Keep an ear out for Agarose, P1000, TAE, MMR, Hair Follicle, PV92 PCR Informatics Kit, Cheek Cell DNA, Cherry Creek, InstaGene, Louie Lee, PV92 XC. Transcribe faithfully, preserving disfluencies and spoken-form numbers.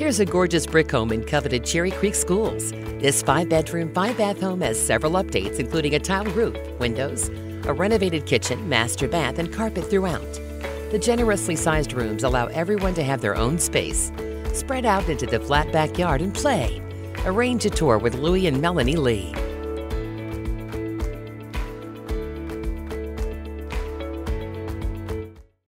Here's a gorgeous brick home in coveted Cherry Creek schools. This five-bedroom, five-bath home has several updates, including a tiled roof, windows, a renovated kitchen, master bath, and carpet throughout. The generously sized rooms allow everyone to have their own space. Spread out into the flat backyard and play. Arrange a tour with Louie and Melanie Lee.